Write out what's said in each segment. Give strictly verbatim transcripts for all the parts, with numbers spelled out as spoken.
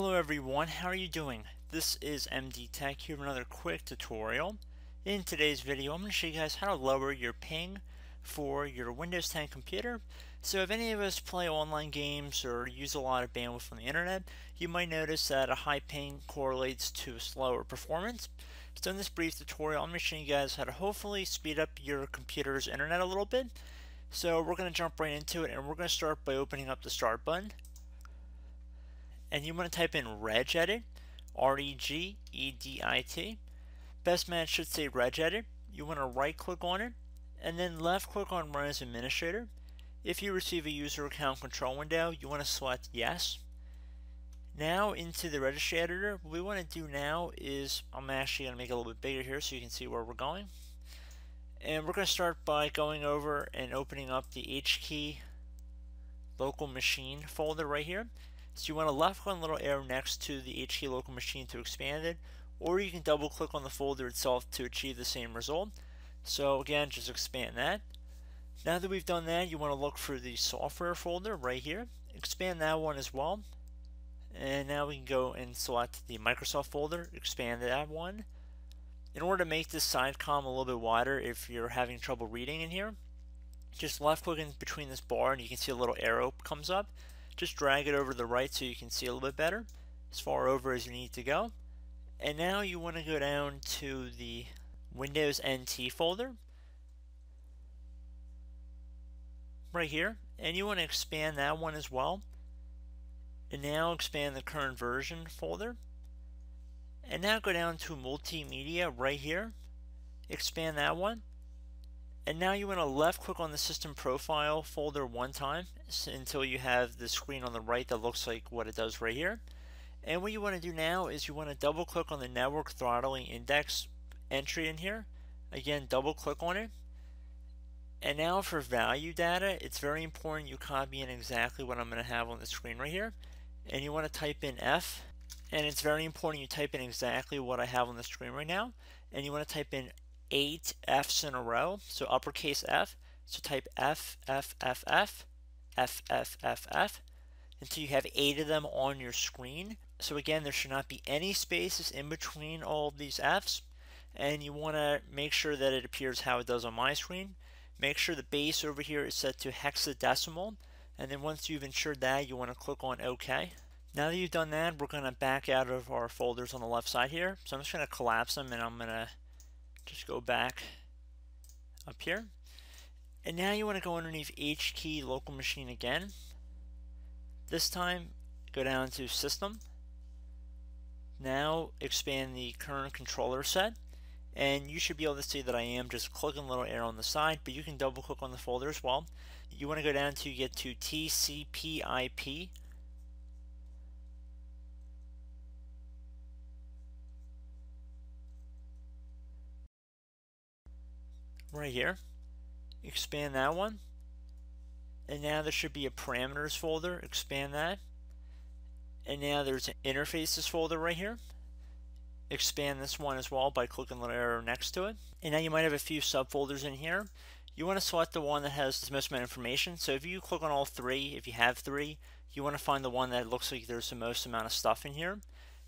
Hello everyone, how are you doing? This is M D Tech here with another quick tutorial. In today's video, I'm going to show you guys how to lower your ping for your Windows ten computer. So if any of us play online games or use a lot of bandwidth on the internet, you might notice that a high ping correlates to slower performance. So in this brief tutorial, I'm going to show you guys how to hopefully speed up your computer's internet a little bit. So we're going to jump right into it, and we're going to start by opening up the Start button. And you want to type in RegEdit, R E G E D I T. Best match should say RegEdit. You want to right click on it and then left click on Run as Administrator. If you receive a user account control window, you want to select Yes. Now into the Registry Editor, what we want to do now is, I'm actually going to make it a little bit bigger here so you can see where we're going. And we're going to start by going over and opening up the HKey Local Machine folder right here. So you want to left click on the little arrow next to the HKey Local Machine to expand it, or you can double click on the folder itself to achieve the same result. So again, just expand that. Now that we've done that, you want to look for the software folder right here. Expand that one as well. And now we can go and select the Microsoft folder, expand that one. In order to make this side column a little bit wider if you're having trouble reading in here, just left click in between this bar and you can see a little arrow comes up. Just drag it over to the right so you can see a little bit better, as far over as you need to go. And now you want to go down to the Windows N T folder right here, and you want to expand that one as well. And now expand the current version folder, and now go down to multimedia right here, expand that one. And now you want to left click on the system profile folder one time until you have the screen on the right that looks like what it does right here. And what you want to do now is you want to double click on the network throttling index entry in here. Again, double click on it. And now for value data, it's very important you copy in exactly what I'm going to have on the screen right here. And you want to type in F. And it's very important you type in exactly what I have on the screen right now. And you want to type in eight F's in a row, so uppercase F. So type F, F, F, F, F, F, F, F, until you have eight of them on your screen. So again, there should not be any spaces in between all of these F's, and you want to make sure that it appears how it does on my screen. Make sure the base over here is set to hexadecimal, and then once you've ensured that, you want to click on OK. Now that you've done that, we're going to back out of our folders on the left side here. So I'm just going to collapse them, and I'm going to just go back up here. And now you want to go underneath HKey Local Machine again. This time go down to System. Now expand the current controller set, and you should be able to see that I am just clicking a little arrow on the side, but you can double click on the folder as well. You want to go down to get to T C P I P. Right here, expand that one, and now there should be a parameters folder, expand that, and now there's an interfaces folder right here. Expand this one as well by clicking the little arrow next to it, and now you might have a few subfolders in here. You want to select the one that has the most amount of information, so if you click on all three, if you have three, you want to find the one that looks like there's the most amount of stuff in here.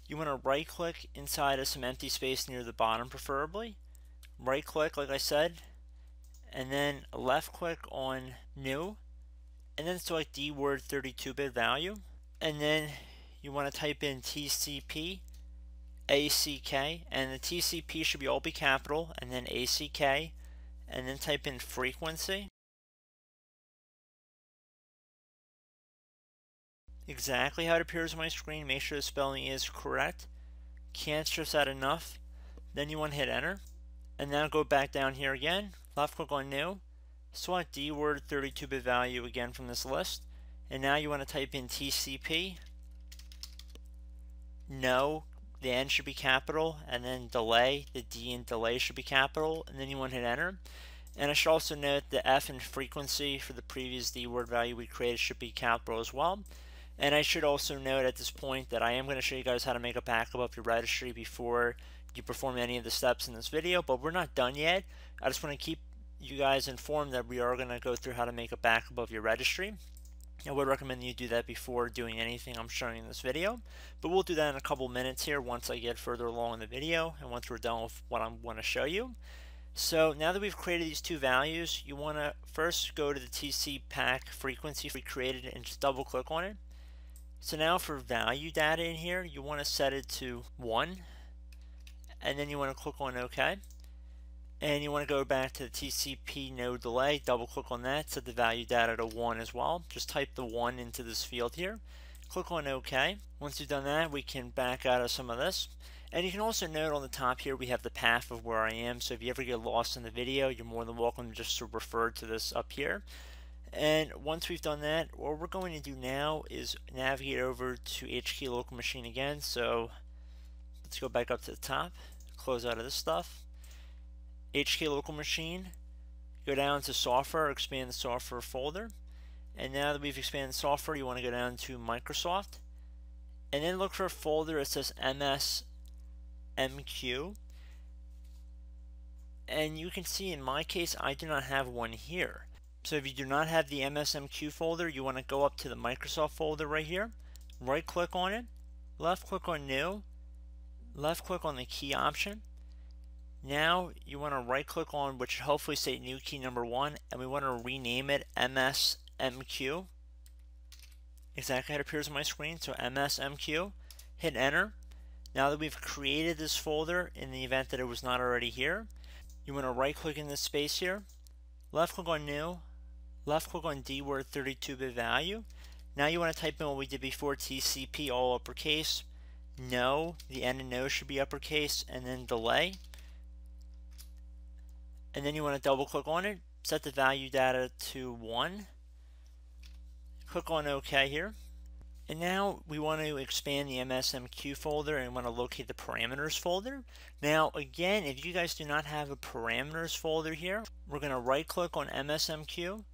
You want to right click inside of some empty space near the bottom, preferably. Right click, like I said, and then left click on New, and then select D word thirty-two bit value, and then you want to type in T C P A C K, and the T C P should be all be capital, and then A C K, and then type in frequency. Exactly how it appears on my screen, make sure the spelling is correct. Can't stress that enough. Then you want to hit enter, and now go back down here again, left click on New, select D word thirty-two bit value again from this list, and now you want to type in T C P, no, the N should be capital, and then delay, the D in delay should be capital, and then you want to hit enter. And I should also note the F in frequency for the previous D word value we created should be capital as well. And I should also note at this point that I am going to show you guys how to make a backup of your registry before you perform any of the steps in this video, but we're not done yet. I just want to keep you guys informed that we are going to go through how to make a backup of your registry. I would recommend you do that before doing anything I'm showing in this video, but we'll do that in a couple minutes here once I get further along in the video and once we're done with what I want to show you. So now that we've created these two values, you want to first go to the T C P A C K frequency we created and just double click on it. So now for value data in here, you want to set it to one, and then you want to click on OK. And you want to go back to the T C P No Delay, double click on that, set the value data to one as well. Just type the one into this field here. Click on OK. Once you've done that, we can back out of some of this. And you can also note on the top here we have the path of where I am, so if you ever get lost in the video, you're more than welcome just to refer to this up here. And once we've done that, what we're going to do now is navigate over to HKey Local Machine again. So let's go back up to the top, close out of this stuff, HKey Local Machine, go down to Software, expand the Software folder. And now that we've expanded Software, you want to go down to Microsoft, and then look for a folder that says M S M Q. And you can see in my case I do not have one here. So if you do not have the M S M Q folder, you want to go up to the Microsoft folder right here, right click on it, left click on New, left click on the key option. Now you want to right click on, which should hopefully say New Key Number one, and we want to rename it M S M Q, exactly how it appears on my screen, so M S M Q. Hit enter. Now that we've created this folder, in the event that it was not already here, you want to right click in this space here, left click on New, left click on D word thirty-two bit value. Now you want to type in what we did before, T C P all uppercase, no, the end and no should be uppercase, and then delay. And then you want to double click on it, set the value data to one, click on OK here. And now we want to expand the M S M Q folder and want to locate the parameters folder. Now again, if you guys do not have a parameters folder here, we're going to right click on M S M Q,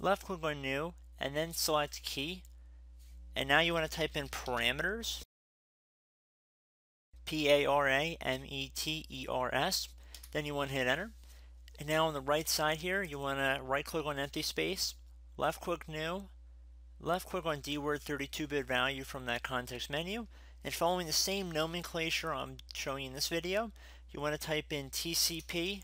left click on New, and then select Key. And now you want to type in parameters, P A R A M E T E R S. Then you want to hit enter. And now on the right side here, you want to right click on empty space, left click New, left click on D word thirty-two bit value from that context menu, and following the same nomenclature I'm showing in this video, you want to type in T C P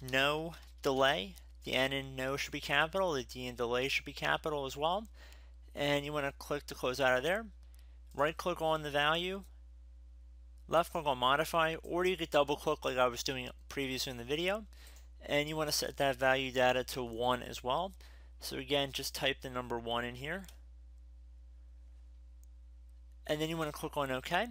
No Delay. The N in no should be capital, the D in delay should be capital as well, and you want to click to close out of there, right click on the value, left click on modify, or you could double click like I was doing previously in the video, and you want to set that value data to one as well. So again, just type the number one in here, and then you want to click on OK.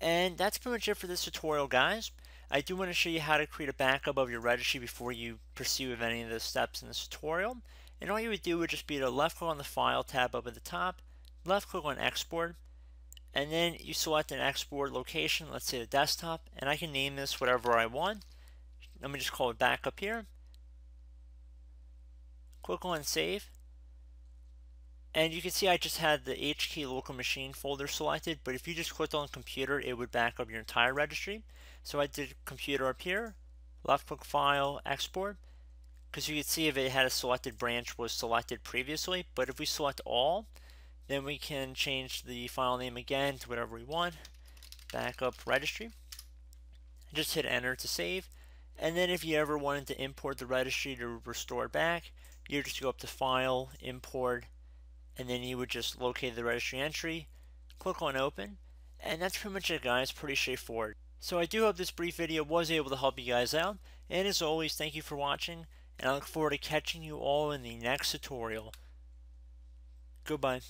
And that's pretty much it for this tutorial, guys. I do want to show you how to create a backup of your registry before you pursue with any of the steps in this tutorial. And all you would do would just be to left click on the File tab up at the top, left click on Export, and then you select an export location, let's say the desktop, and I can name this whatever I want. Let me just call it backup here. Click on Save, and you can see I just had the HKey Local Machine folder selected, but if you just clicked on Computer, it would back up your entire registry. So I did Computer up here, left click File, Export, because you can see if it had a selected branch was selected previously, but if we select all, then we can change the file name again to whatever we want, backup registry. Just hit enter to save, and then if you ever wanted to import the registry to restore it back, you just go up to File, Import, and then you would just locate the registry entry, click on Open, and that's pretty much it, guys. Pretty straightforward. So I do hope this brief video was able to help you guys out, and as always, thank you for watching, and I look forward to catching you all in the next tutorial. Goodbye.